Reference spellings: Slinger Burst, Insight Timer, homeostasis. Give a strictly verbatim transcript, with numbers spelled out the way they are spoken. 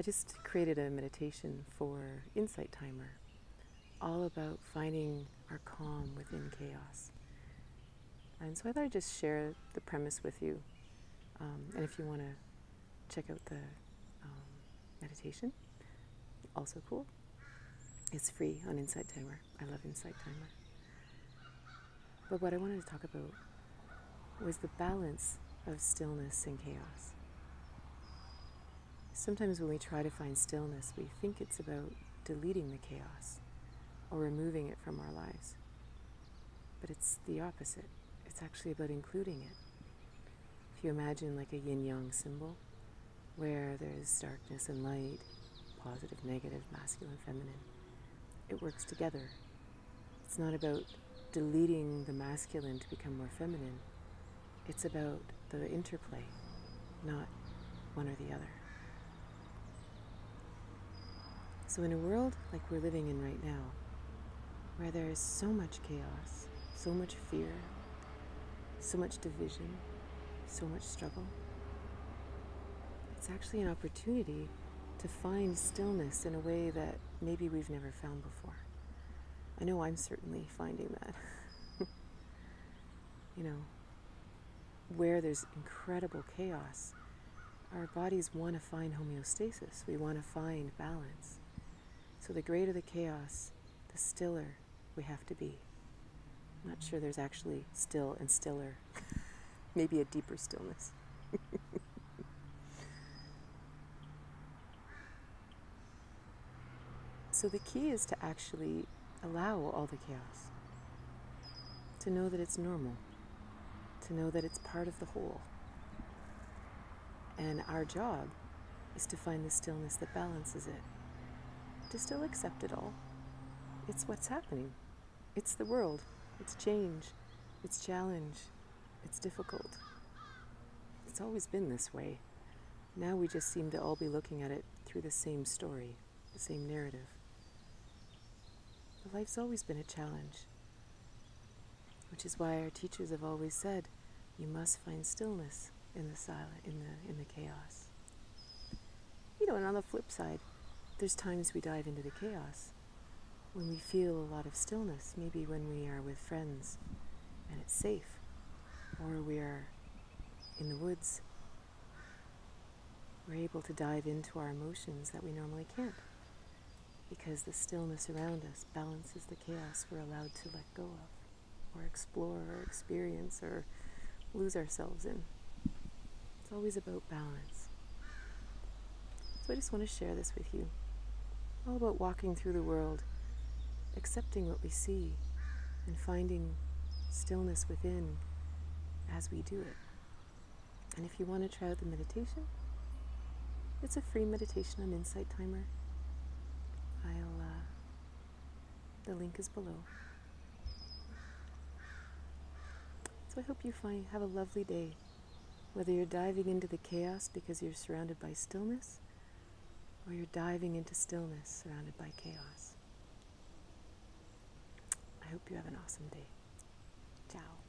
I just created a meditation for Insight Timer, all about finding our calm within chaos. And so I thought I'd just share the premise with you. Um, and if you want to check out the um, meditation, also cool. It's free on Insight Timer. I love Insight Timer. But what I wanted to talk about was the balance of stillness and chaos. Sometimes when we try to find stillness, we think it's about deleting the chaos or removing it from our lives. But it's the opposite. It's actually about including it. If you imagine like a yin-yang symbol, where there's darkness and light, positive, negative, masculine, feminine, it works together. It's not about deleting the masculine to become more feminine. It's about the interplay, not one or the other. So in a world like we're living in right now, where there is so much chaos, so much fear, so much division, so much struggle, it's actually an opportunity to find stillness in a way that maybe we've never found before. I know I'm certainly finding that. You know, where there's incredible chaos, our bodies want to find homeostasis. We want to find balance. So the greater the chaos, the stiller we have to be. I'm not sure there's actually still and stiller. Maybe a deeper stillness. So the key is to actually allow all the chaos, to know that it's normal, to know that it's part of the whole. And our job is to find the stillness that balances it, to still accept it all. It's what's happening. It's the world. It's change. It's challenge. It's difficult. It's always been this way. Now we just seem to all be looking at it through the same story, the same narrative. But life's always been a challenge, which is why our teachers have always said, you must find stillness in the silent, in the in the chaos. You know, and on the flip side, there's times we dive into the chaos when we feel a lot of stillness, maybe when we are with friends and it's safe, or we are in the woods. We're able to dive into our emotions that we normally can't, because the stillness around us balances the chaos we're allowed to let go of, or explore, or experience, or lose ourselves in. It's always about balance. So I just want to share this with you, all about walking through the world, accepting what we see, and finding stillness within as we do it. And if you want to try out the meditation, it's a free meditation on Insight Timer. I'll, uh, the link is below. So I hope you find, have a lovely day. Whether you're diving into the chaos because you're surrounded by stillness, or you're diving into stillness surrounded by chaos. I hope you have an awesome day. Ciao.